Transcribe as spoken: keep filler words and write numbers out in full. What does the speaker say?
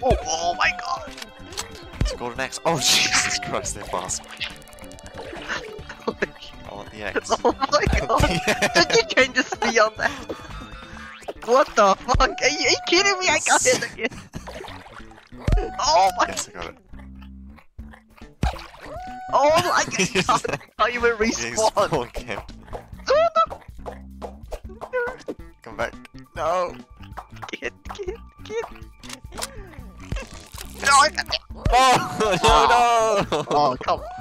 Whoa, oh my god! Let's go to an X. Oh, Jesus Christ, they lost me. I want the X. Oh my god! Did you change the speed on that? What the fuck? Are you, are you kidding me? I got it again! Oh my yes, god! I got it. Oh my god! Oh, you were respawned! Come back. No! Get, get, get! No, I got it! Oh, no, no! Oh, come on!